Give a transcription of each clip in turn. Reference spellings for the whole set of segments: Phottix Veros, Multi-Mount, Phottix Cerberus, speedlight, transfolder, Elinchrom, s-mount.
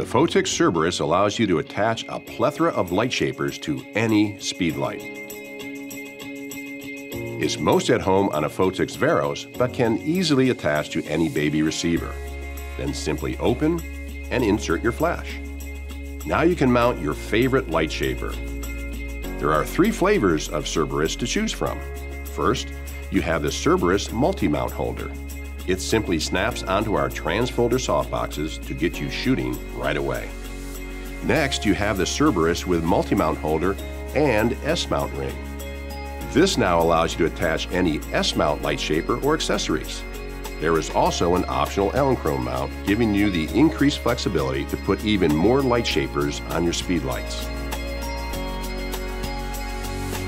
The Phottix Cerberus allows you to attach a plethora of light shapers to any speedlight. It's most at home on a Phottix Veros, but can easily attach to any baby receiver. Then simply open and insert your flash. Now you can mount your favorite light shaper. There are 3 flavors of Cerberus to choose from. First, you have the Cerberus multi-mount holder. It simply snaps onto our transfolder softboxes to get you shooting right away. Next, you have the Cerberus with multi-mount holder and S-mount ring. This now allows you to attach any S-mount light shaper or accessories. There is also an optional Elinchrom mount, giving you the increased flexibility to put even more light shapers on your speedlights.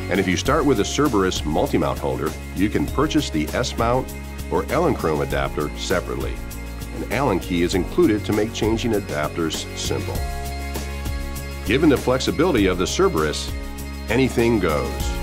And if you start with a Cerberus multi-mount holder, you can purchase the S-mount or Elinchrom adapter separately. An Allen key is included to make changing adapters simple. Given the flexibility of the Cerberus, anything goes.